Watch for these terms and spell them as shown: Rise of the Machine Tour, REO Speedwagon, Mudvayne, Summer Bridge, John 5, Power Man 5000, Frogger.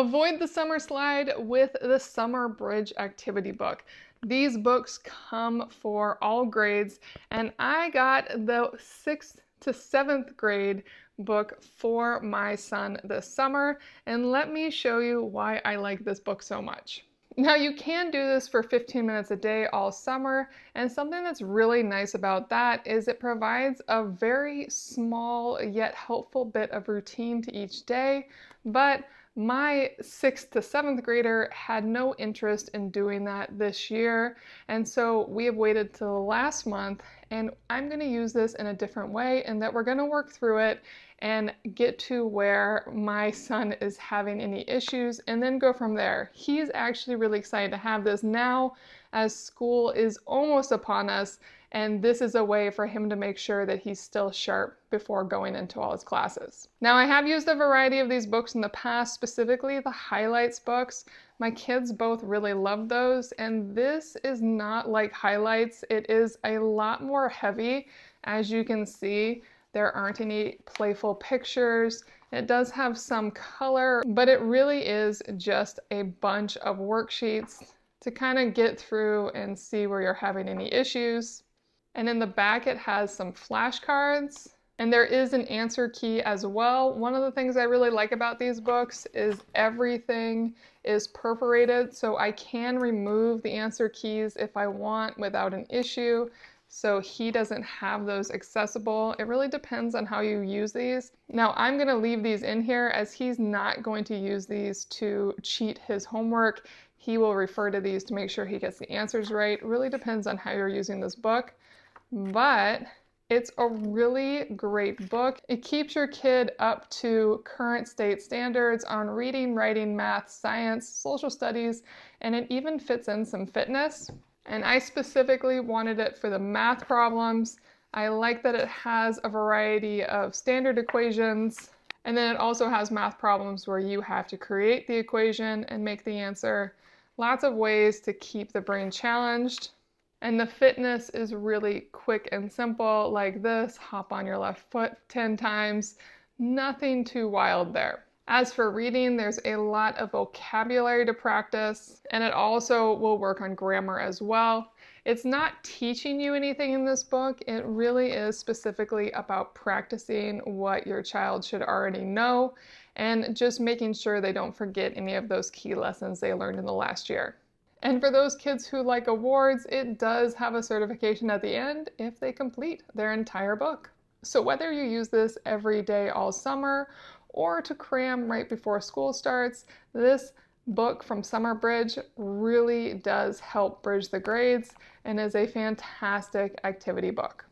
Avoid the summer slide with the Summer Bridge activity book. These books come for all grades, and I got the 6th to 7th grade book for my son this summer, and let me show you why I like this book so much. Now, you can do this for 15 minutes a day all summer, and something that's really nice about that is it provides a very small yet helpful bit of routine to each day, but my 6th to 7th grader had no interest in doing that this year, and so we have waited till last month, and I'm going to use this in a different way, and that we're going to work through it and get to where my son is having any issues and then go from there. He's actually really excited to have this now, as school is almost upon us, and this is a way for him to make sure that he's still sharp before going into all his classes. Now, I have used a variety of these books in the past, specifically the highlights books. My kids both really love those, and this is not like highlights. It is a lot more heavy. As you can see, there aren't any playful pictures. It does have some color, but it really is just a bunch of worksheets to kind of get through and see where you're having any issues. And in the back, it has some flashcards, and there is an answer key as well. One of the things I really like about these books is everything is perforated, so I can remove the answer keys if I want without an issue. So he doesn't have those accessible. It really depends on how you use these. Now, I'm gonna leave these in here as he's not going to use these to cheat his homework. He will refer to these to make sure he gets the answers right. It really depends on how you're using this book, but it's a really great book. It keeps your kid up to current state standards on reading, writing, math, science, social studies, and it even fits in some fitness. And I specifically wanted it for the math problems. I like that it has a variety of standard equations, and then it also has math problems where you have to create the equation and make the answer. Lots of ways to keep the brain challenged. And the fitness is really quick and simple, like this: hop on your left foot 10 times. Nothing too wild there. As for reading, there's a lot of vocabulary to practice, and it also will work on grammar as well. It's not teaching you anything in this book. It really is specifically about practicing what your child should already know and just making sure they don't forget any of those key lessons they learned in the last year. And for those kids who like awards, it does have a certification at the end if they complete their entire book. So whether you use this every day all summer or to cram right before school starts, this book from Summer Bridge really does help bridge the grades and is a fantastic activity book.